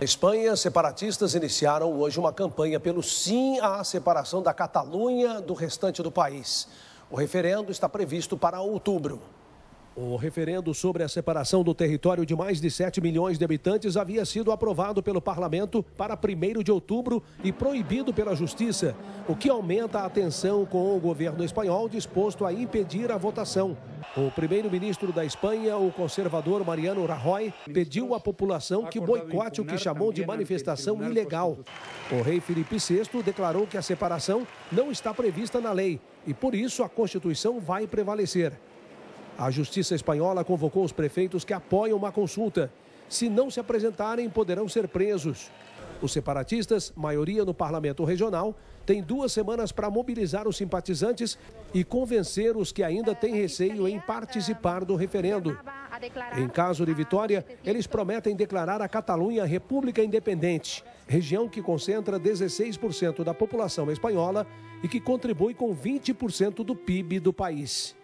Na Espanha, separatistas iniciaram hoje uma campanha pelo sim à separação da Catalunha do restante do país. O referendo está previsto para outubro. O referendo sobre a separação do território de mais de 7 milhões de habitantes havia sido aprovado pelo parlamento para 1º de outubro e proibido pela justiça, o que aumenta a tensão com o governo espanhol disposto a impedir a votação. O primeiro-ministro da Espanha, o conservador Mariano Rajoy, pediu à população que boicote o que chamou de manifestação ilegal. O rei Felipe VI declarou que a separação não está prevista na lei e, por isso, a Constituição vai prevalecer. A Justiça Espanhola convocou os prefeitos que apoiam uma consulta. Se não se apresentarem, poderão ser presos. Os separatistas, maioria no parlamento regional, têm 2 semanas para mobilizar os simpatizantes e convencer os que ainda têm receio em participar do referendo. Em caso de vitória, eles prometem declarar a Catalunha república independente, região que concentra 16% da população espanhola e que contribui com 20% do PIB do país.